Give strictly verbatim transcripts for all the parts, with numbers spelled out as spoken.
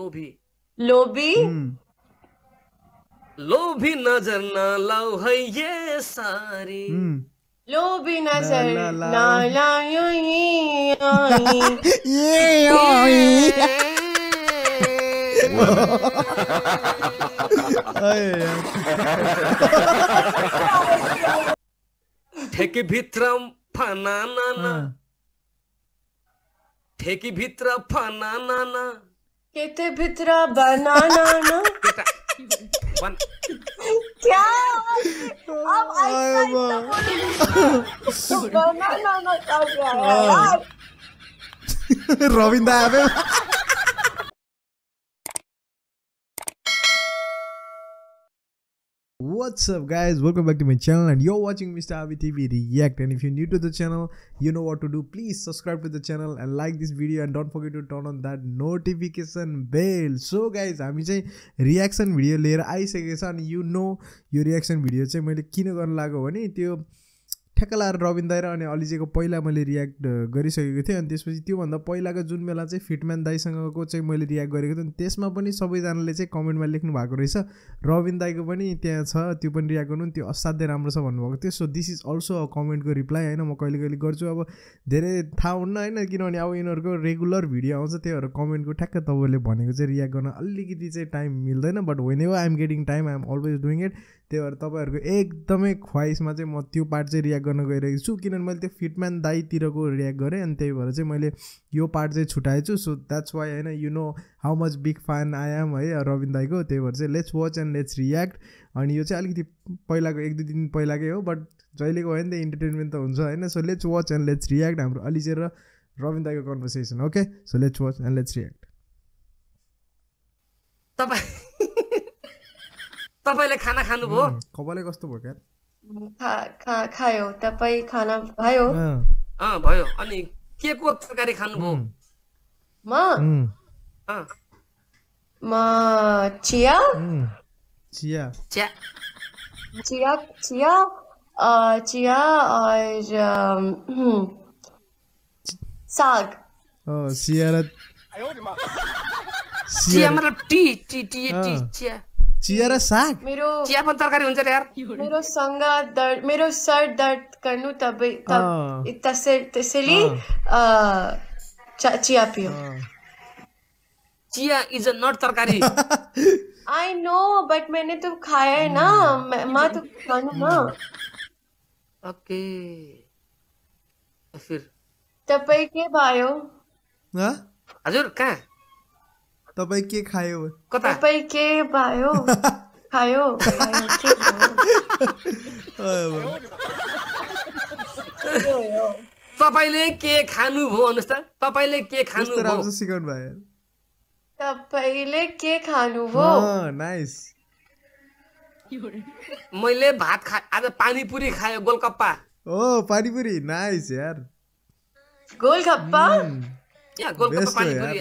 लोभी लोभी लोभी नजर ना लाओ है ये सारी लोभी नजर ना लाओ ये ठेके भीतरम फाना ना ना ठेके भीतरा फाना ना ना केते भितरा बनाना ना क्या अब बनाना ना रॉबिन दाई पे What's up guys, welcome back to my channel and you're watching Mister R B T V React, and if you're new to the channel you know what to do. Please subscribe to the channel and like this video and don't forget to turn on that notification bell. So guys, I am reaction video layer I say and you know your reaction video I have ठेकलार रबिन दाई र अनि अलिजेको पहिला मैले react गरिसकेको थिएँ अनि त्यसपछि त्यो भन्दा पहिलाको जुन बेला चाहिँ फिटम्यान दाईसँगको चाहिँ मैले रियाक्ट गरेको थिएँ त्यसमा पनि सबैजनाले चाहिँ कमेन्टमा लेख्नु भएको रहेछ रबिन दाईको पनि त्यहाँ छ त्यो पनि रियाक्ट गर्नु त्यो असाध्यै राम्रो छ भन्नुभएको थियो. So this is also a कमेन्टको रिप्लाई हैन, म कहिले कहिले गर्छु अब धेरै थाहा हुन्न हैन किनभने अब यिनीहरुको रेगुलर भिडियो आउँछ त्यहीहरु कमेन्टको ठ्याक्क तपाईले भनेको चाहिँ रियाक्ट गर्न अलिकति चाहिँ टाइम मिल्दैन but whenever I am getting time I am always doing it. त्यही भएर तपाईँहरुको एकदमै ख्वाइसमा चाहिँ म त्यो पार्ट चाहिँ रियाक्ट गर्न गइरहेको छु किनभने मैले त्यो फिटम्यान दाईतिरको रियाक्ट गरेँ अनि त्यही भएर चाहिँ मैले यो पार्ट चाहिँ छुटाएछु. सो द्याट्स वाइ हैन you know how much big fan I am है रबिन दाईको. त्यही भएर चाहिँ let's watch and let's react. अनि यो चाहिँ अलिकति पहिलाको एक दुई दिन पहिलाकै हो बट जहिलेको हो नि त इन्टरटेनमेन्ट त हुन्छ हैन. So let's watch and let's react हाम्रो अलिजे र रबिन दाईको conversation. Okay so let's watch and let's react. तपाईं तपाईले खाना खानु भयो कपालै कस्तो भयो यार खा खा खायो तपाई खाना भयो अ भयो अनि के को तरकारी खानु भयो म अ म चिया चिया चिया चिया चिया अ चिया और साग ओ सियारत चिया मतलब टी टी टी टी चिया चिया साग मेरो चिया पनि तरकारी हुन्छ यार मेरो संगा दर्द मेरो सर दर्द गर्नु तब त्यसैले चिया पियो. चिया इज अ नट तरकारी आई नो बट मैंने तो खाया है ना मां तो खानु ना. ओके फिर तपाई के भयो ह हजुर का तपाई के खायो कता तपाई के भयो खायो के भयो तपाईले के खानु भो अनुस् त तपाईले के खानु भो राम्रो सिकाउनु भयो तपाईले के खानु भो अ नाइस. मैले भात खा आज पानीपुरी खायो गोलगप्पा ओ पानीपुरी नाइस यार गोलगप्पा या गोलगप्पा पानीपुरी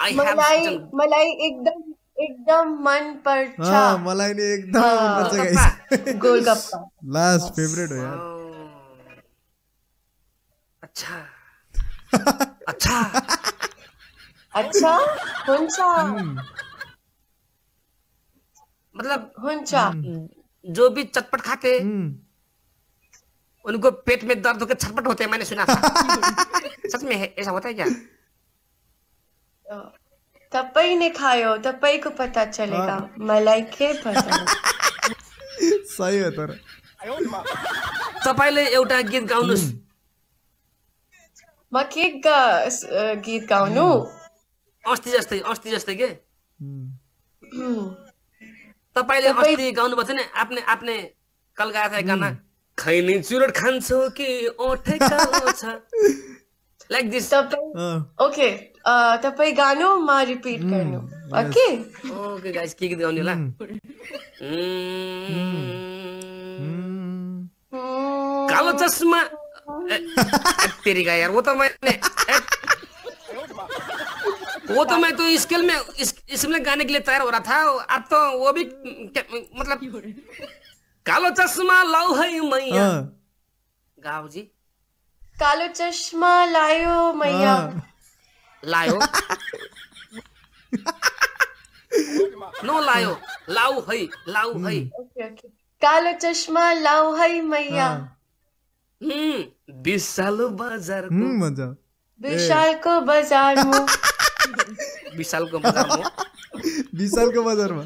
आई मलाई मलाई एकदम एकदम मन पर्छ हां मलाई नि एकदम मन पर्छ गाइस गोलगप्पा लास्ट फेभरेट हो यार. अच्छा अच्छा अच्छा हुन्छ मतलब हुन्छ जो भी चटपट खाते उनको पेट में दर्द होकर छटपट होते हैं मैंने सुना सच में है ऐसा होता है क्या तपाई ने खायो तपाई को पता चलेगा मलाई के पता सही हो तर तपाईले एउटा गीत गाउनुस् म के गीत गाउनु अस्ति जस्तै अस्ति जस्तै के तपाईले अस्ति गाउनु भयो नि आफ्नै आफ्नै कल गाएको थियो गाना खैनी चुरोट खान्छौ कि ओठे कालो छ लाइक दिस ओके तपाईं गानो मा रिपीट गर्नु. ओके ओके गाइस के गीत गाउने होला कालो चस्मा तेरी का यार वो तो मैंने वो तो मैं तो स्केल में इसमें गाने के लिए तैयार हो रहा था अब तो वो भी मतलब कालो चश्मा लाओ है मैया गाओ जी कालो चश्मा लायो मैया लायो No layo. Lau hai. Lau hai. Okay, okay. Kala chashma lau hai maiya. Hmm. Bishal bazar ko. Hmm, maza. Bishal ko bazar mo. Bishal ko bazar mo. Bishal ko bazar mo.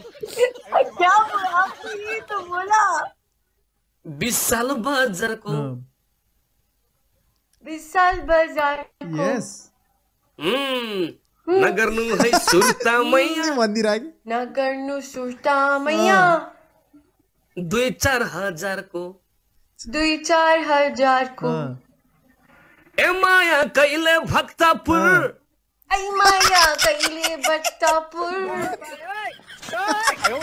क्या बोला आपने? ये तो बोला. Bishal bazar ko. Bishal bazar ko. Yes. Hmm. Nagarnu hai surta maiya. मंदिर आ गई. Nagarnu surta maiya. Dui char hajar ko. Dui char hajar ko. Emaya kaile bhaktapur. Emaya kaile bhaktapur. Oh,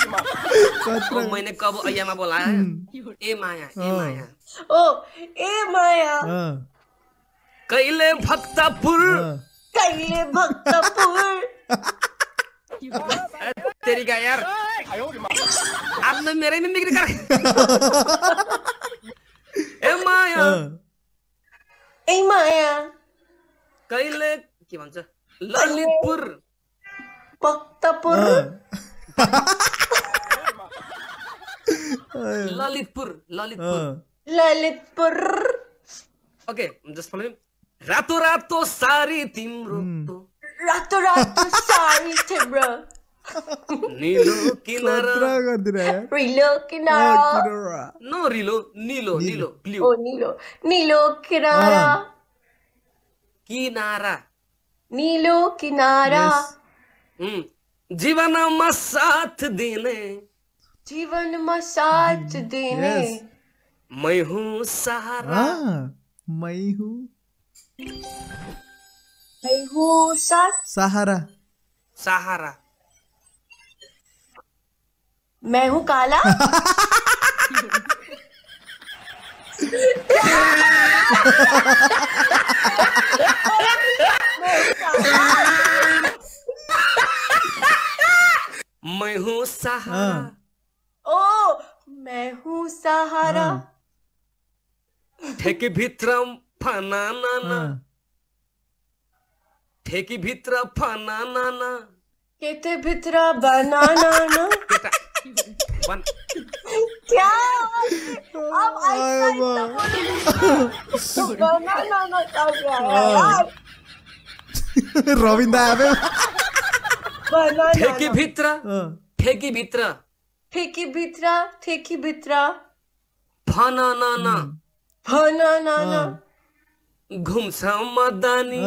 मैंने कब अयमा बोला है? Emaya, Emaya. Oh, Emaya. Kaile bhaktapur. Kaile bhaktapur. तेरी क्या यार? आपने मेरे में बिगड़ कर। Emaya. Emaya. Kaile क्या बंचा? Lalitpur. Bhaktapur. Lalitpur. Lalitpur. Lalitpur. Okay, just follow me. रातों रातों सारी तिम्रो रातों रातों सारी तिम्रो नीलो किनारा रीलो किनारा नो रीलो नीलो नीलो ब्लू ओ नीलो नीलो किनारा किनारा नीलो किनारा हम्म जीवन में साथ देने जीवन में साथ देने मैं हूँ सहारा मैं हूँ I who sat Sahara Sahara मैं हूँ काला मैं हूँ सहारा ओ मैं हूँ सहारा ठेके भीतरम फाना ना ना ठेकी भीतरा फाना ना ना केते भीतरा बनाना ना क्या अब ऐसा बोलो बनाना ना क्या यार रॉबिन दाई अबे बनाना ठेकी भीतरा ठेकी भीतरा ठेकी भीतरा ठेकी भीतरा फाना ना ना फाना ना ना घुमसाऊ मदानी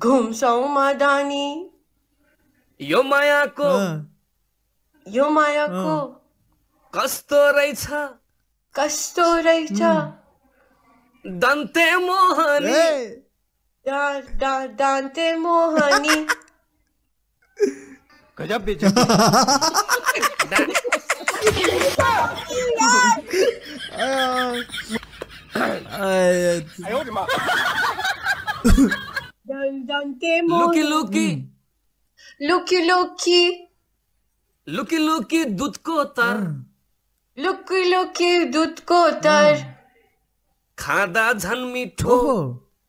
घुमसाऊ मदानी यो माया को यो माया को कस्तो रहेछ कस्तो रहेछ दान्ते मोहनी डा दान्ते मोहनी गजब बेचैन लुकी लुकी लुकी लुकी लुकी लुकी दूध को उतार लुकी लुकी दूध को उतार खादा झन मीठो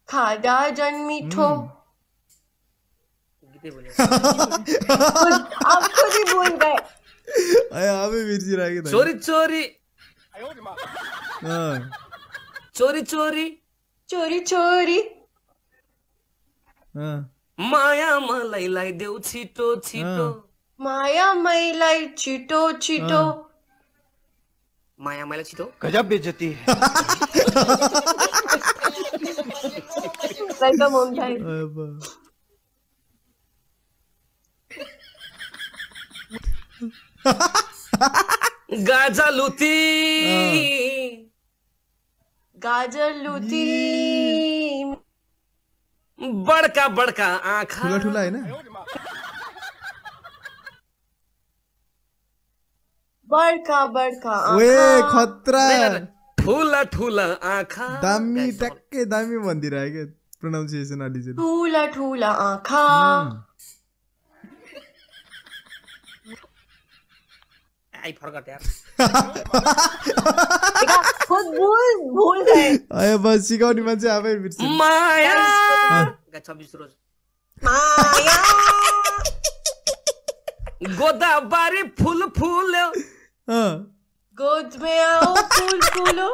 खादा झन मीठो आप खुद ही बोल गए चोरी चोरी चोरी चोरी चोरी चोरी माया मलाई देऊ छिटो छिटो माया मलाई छिटो छिटो माया मलाई छिटो गजब बेइज्जती है वेलकम होम भाई गाजलूती गाजलूती बड़का बड़का आँखा ठुला ठुला है ना बड़का बड़का वे खतरा ठुला ठुला आँखा दामी टक्के दामी मंदिर आएगा प्रोनाउंसिएशन आदि से ठुला ठुला आँखा आई फॉरगॉट यार खुद भूल भूल गए अरे बस सिकाउनी मान्छे आफै बिर्स माया छब्बीस रोज माया गोदावरी फूल फूल गोद में आओ फूल फूलो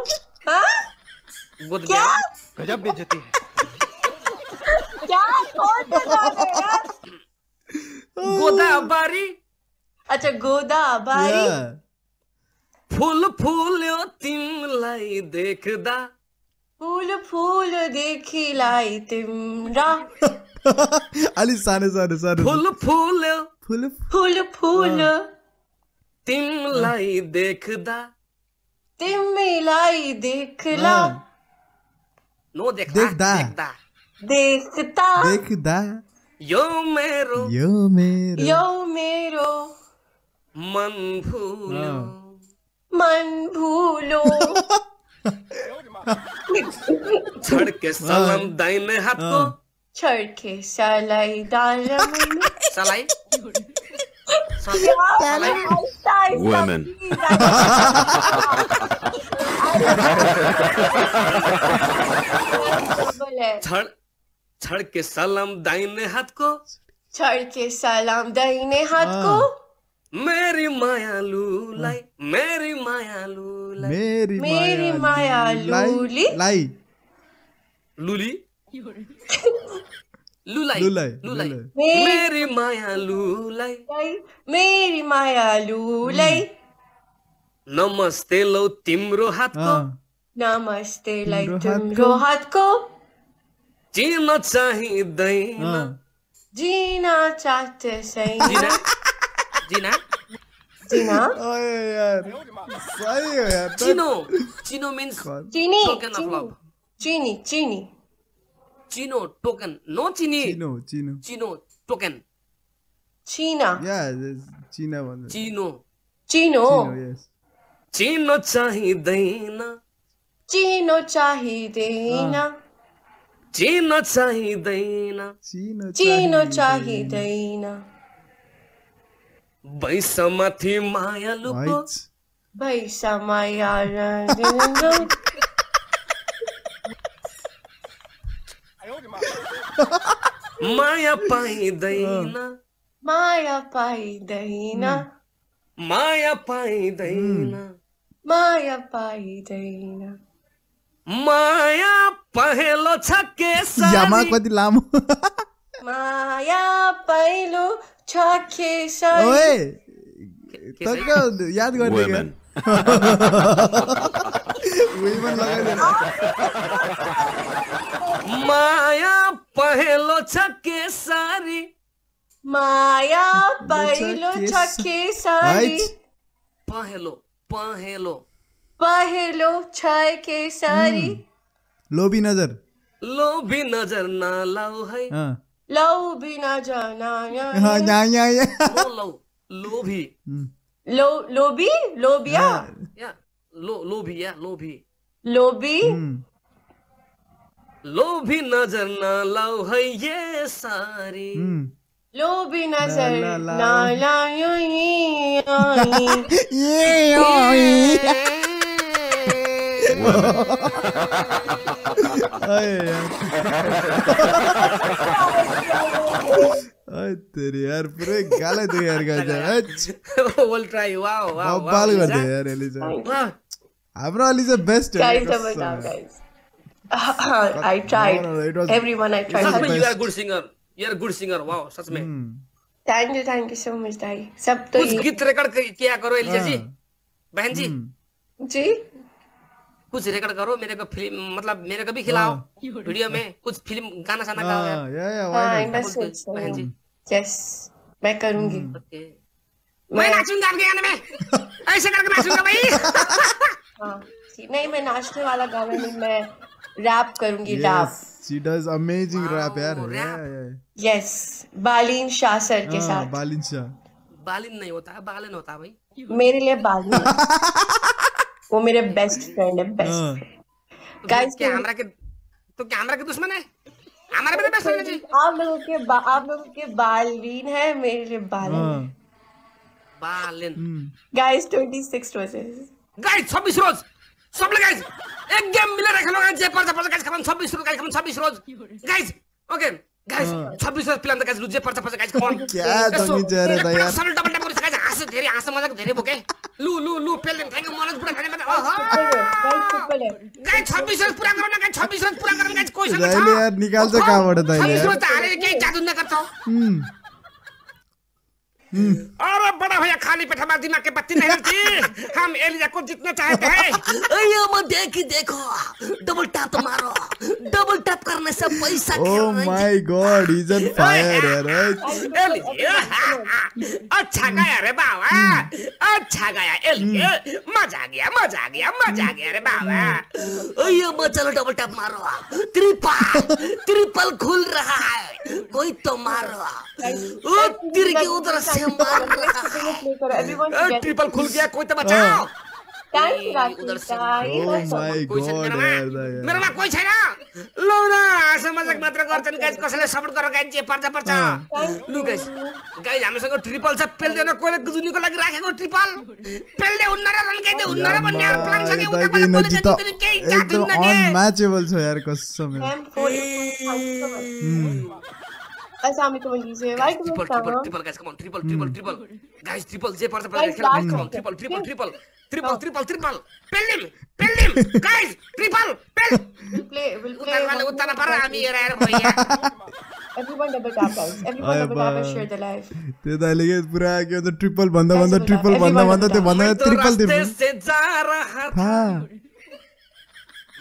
गोद में गजब बेइज्जती है क्या गोदावरी अच्छा गोदावरी फूल फूल तिमलाई देख्दा फूल फूल देखिलाई तिम्रा अलि साने साने साने फूल फूल फूल फूल फूल तिमलाई देख्दा तिमीलाई देखला नो देख्दा देख्दा देख्दा यो मेरो यो मेरो यो मेरो मन भूलो मन भूलो छड़ के सलाम दाहिने हाथ को छड़ के सलाई डाल सलाई women छड़ छड़ के सलाम दाहिने हाथ को छड़ के सलाम दाहिने हाथ को मेरी माया लूलाई मेरी माया लूलाई मेरी मेरी माया लूली लाई लूली लूलाई लूलाई मेरी माया लूलाई मेरी माया लूलाई नमस्ते लो तिम्रो हाथ को नमस्ते लाई तिम्रो हाथ को जीना चाहिँदैन जीना चाहते सही जीना जीना अरे यार सही है यार चिनो चिनो मींस चीनी चीनी चीनी चिनो टोकन नो चीनी चिनो चिनो चिनो टोकन चीना या चीना वाला चिनो चिनो चिनो चाहिँदैन चिनो चाहिँदैन चिनो चाहिँदैन चिनो चाहिँदैन बैसमाथि माया लुको बैसा माया माया पाइदैन माया पाइदैन माया पाइदैन माया पाइदैन माया पहेलो छ के यामा कति लामो माया पहिलो याद कर माया पहलो छक्के सारी माया पहलो छक्के सारी पहलो पहलो पहलो छक्के सारी लोभी नजर लोभी नजर ना लाओ है लो भी ना जाना हाँ ना या या लो लो भी लो लो भी लो बिया या लो लो भी या लो भी लो भी लो भी नजर ना लाओ है ये सारी लो भी नजर ना लाओ ये ये तेरी यार पूरे गाले तो यार Gaza we'll try wow wow बाल कर दे यार एलिजा हमरो Alizeh best guys guys I tried everyone I tried you are good singer you are good singer wow सच में thank you thank you so much Dai सब तो कुछ गीत रिकॉर्ड किया करो एलिजा जी बहन जी जी कुछ रिकॉर्ड करो मेरे को फिल्म मतलब मेरे को भी खिलाओ वीडियो में कुछ फिल्म गाना साना गाओ यार यस मैं करूंगी मैं नाचूंगा आपके गाने में ऐसे करके नाचूंगा भाई नहीं मैं नाचने वाला गाने नहीं मैं रैप करूंगी rap she does amazing rap यार यस बालेन शाह सर के साथ बालेन शाह बालेन नहीं होता है बालेन होता है भाई मेरे लिए बालेन वो मेरे बेस्ट फ्रेंड है बेस्ट गाइस क्या हमरा के तो क्या हमरा के दुश्मन है हमारे मेरे बेस्ट फ्रेंड है जी आप लोगों के आप लोगों के बालीन है मेरे लिए बालीन बालीन गाइस छब्बीस रोजेस गाइस छब्बीस रोज सब लोग गाइस एक गेम मिला रख लो guys Jaipur Jaipur guys come छब्बीस रोज गाइस कम छब्बीस रोज गाइस ओके गाइस छब्बीस रोज प्लान गाइस लूजे पर पर गाइस कौन क्या तो नहीं जा रहा था यार धेरै हाँसो मजाक धेरै भोके लु लु लु पेलेन थ्याङ्क मनोज पुरा खाने भने ओहो गाइस सबैले गाइस छब्बीस रन पुरा गर्न गाइस छब्बीस रन पुरा गर्न गाइस कोइसँग छ ले यार निकाल्छ काबाट त यार छब्बीस रन त हाले के जादु नगर्छ हम हम अरे बडा भैया खाली पेटमा दिमाग के बत्ती नहीं रहती हम एलिजा को जीतना चाहते हैं अयो म देखी देखो डबल टैप मारो डबल टैप करने से पैसा खेल रहे हैं oh my God is on fire यार अच्छा गया रे बाबा अच्छा गया एलिजा मजा आ गया मजा आ गया मजा आ गया रे बाबा अयो म चलो डबल टैप मारो ट्रिपल ट्रिपल खुल रहा है कोई तो मारो ओ तिर के उधर से मार ट्रिपल खुल गया कोई तो बचाओ उधर से मेरा में कोई छैन लो ना आशा मजाक मात्र गर्छन् गाइस कसैले सपोर्ट गर गाइस जे पर्छ पर्छ लु गाइस गाइस हामीसँग ट्रिपल छ पेल्दैन कोले गुजुनीको लागि राखेको ट्रिपल पेल्दै हुन्न र रनकै हुन्न र भन्ने यार प्लान छ के उता पनि के एकदम अनम्याचेबल छ यार कसम Assalamualaikum Alizeh. Triple, triple, triple, guys. Come on, triple, triple, triple. Guys, triple. J parta parta. Come on, triple, triple, triple, triple, triple, triple. Pel him, pel him, guys. Triple, pel. We'll play, we'll play. Utarna wala, utarna para. Ami error hoye. Everyone double tap, guys. Everyone double tap and share the live. Te dalige pura kya to triple banda banda triple banda banda te banda triple de. Ha.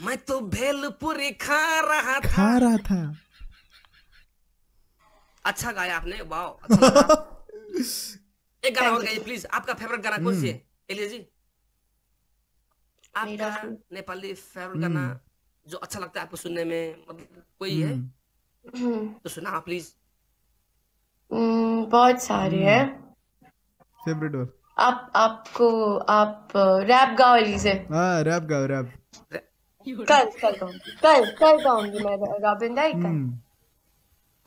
मैं तो भेलपुरी खा रहा था. खा रहा था. अच्छा गाया आपने वाओ अच्छा एक गाना और गाइए प्लीज आपका फेवरेट गाना कौन सी है एलिजा जी आपका नेपाली फेवरेट गाना जो अच्छा लगता है आपको सुनने में मतलब कोई है तो सुना आप प्लीज बहुत सारे हैं फेवरेट और आप आपको आप रैप गाओ एलिजा हाँ रैप गाओ रैप कल कल गाऊंगी कल कल गाऊंगी मैं रॉबिन डाई कल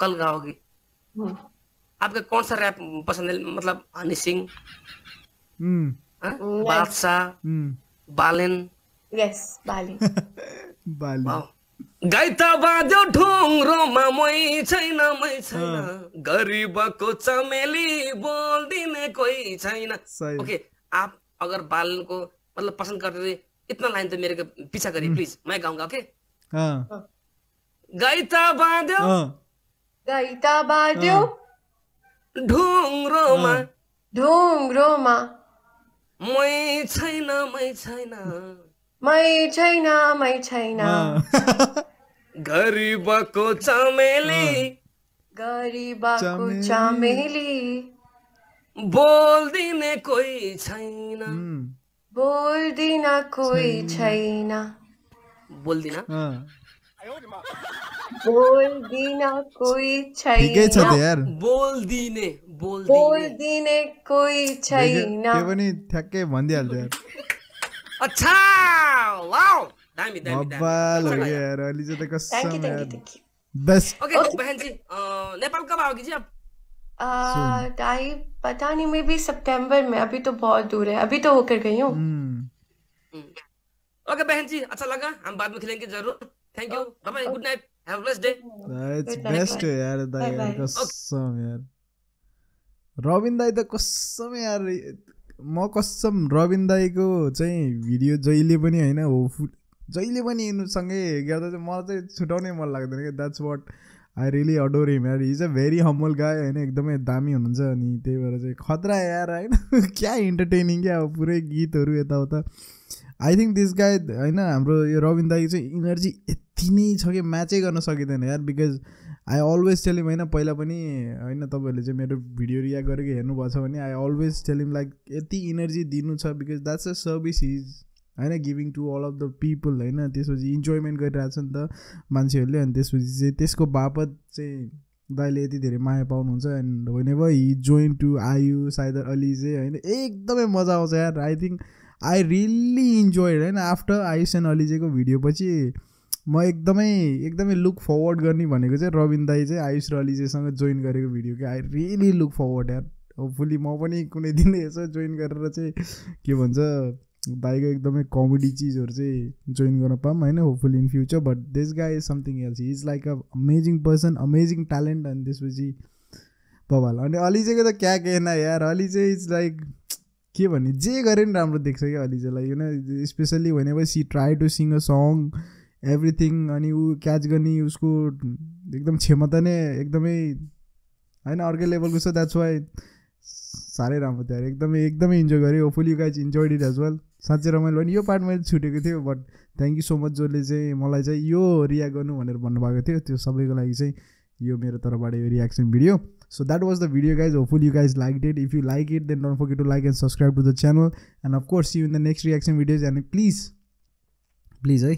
कल गाओगी आपका कौन सा रैप पसंद है मतलब हनी सिंह हम्म बादशाह बालेन यस बालेन बालेन गाइता बाजो ढोंगरो ममै छैन मै छैन गरीबको चमेली बोल्दिने कोही छैन ओके आप अगर बालेन को मतलब पसंद करते थे इतना लाइन तो मेरे के पीछा करिए प्लीज मैं गाऊंगा ओके हां गाइता बाजो गाइता बाजो ढोंगरोमा ढोंगरोमा मै छैन मै छैन मै छैन मै छैन गरीबको चमेली गरीबको चमेली बोल्दिने कोही छैन बोल्दिन कोही छैन बोल्दिन बोल दीना कोई चाहिए यार बोल दीने बोल दीने बोल दीने कोई चाहिए ना ये बनी थके बंदे आते हैं अच्छा वाव दामी दामी बाबा लग गया यार अलीजा तक कसम है बस ओके बहन जी नेपाल कब आओगी जी आप आह टाइम पता नहीं मैं भी सितंबर में अभी तो बहुत दूर है अभी तो होकर गई हूँ ओके बहन जी अच्छा लगा हम बाद में खेलेंगे जरूर thank you bye good night Have a blessed day. It's best day यार दा यार कसम यार रॉबिन दाई त कसम यार म कसम रॉबिन दाई को चाहिँ भिडियो जहिले पनि हैन होपफुल जहिले पनि इनु सँगै गर्दा चाहिँ मलाई चाहिँ छुटाउने मन लाग्दैन के that's what I really adore him यार he is a very humble गाय हैन एकदमै दामी हुनुहुन्छ अनि त्यही भएर चाहिँ खतरा यार हैन क्या एन्टरटेनिङ क्या पुरै गीतहरु यताउता आई थिंक दिस गाय हैन हाम्रो यो रॉबिन दाई चाहिँ एनर्जी यति नै छ के म्याचै गर्न सकिदैन यार because I always tell him हैन पहिला पनि हैन तपाईहरुले चाहिँ मेरो भिडियो रियाक्ट गरेको हेर्नु भएको छ भने I always tell him like यति एनर्जी दिनु छ because that's a service is हैन giving to all of the people हैन त्यसपछि इन्जॉयमेन्ट गरिरहेछ नि त मान्छेहरुले अनि त्यसपछि चाहिँ त्यसको बापत चाहिँ दाइले यति धेरै माया पाउनुहुन्छ and whenever he join to Aayush either Alizeh हैन एकदमै मजा आउँछ यार I think I really enjoyed it. After Aayush and Alizeh को भिडियो पछि म एकदमै एकदमै लुक फरवर्ड गर्ने भनेको चाहिँ रॉबिन दाई चाहिँ आयुष र अलिजेसँग जोइन गरेको भिडियो के आई रियली लुक फरवर्ड यार होपफुली म पनि कुनै दिन यसो जोइन गरेर चाहिँ के भन्छ दाईको एकदमै कमेडी चीजहरु चाहिँ जोइन गर्न पाम हैन hopefully in future but this guy is something else he is like a amazing person amazing talent and त्यसपछि बाबाले अनि अलिजेको त क्या के हैन यार अलिजे इज लाइक के भने जे गरे नि राम्रो देख्छ के अलिजेलाई हैन specially whenever she try to sing a song everything अनि उ क्याच गर्ने उसको एकदम क्षमता नै एकदमै हैन अर्को लेभलको छ that's why सारै राम्रो थियो एकदमै एकदमै इन्जोय गरे hopefully you guys enjoyed it as well साच्चै रमाइलो अनि यो पार्ट मैले छुटेको थियो but thank you so much जोले चाहिँ मलाई चाहिँ यो रिएक्ट गर्नु भनेर भन्नुभएको थियो त्यो सबैको लागि चाहिँ यो मेरो तर्फबाट यो reaction video So that was the video guys, hopefully you guys liked it. If you like it, then don't forget to like and subscribe to the channel. And of course, see you in the next reaction videos. And please, please, hey,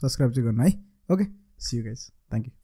subscribe to the channel. Okay, see you guys. Thank you.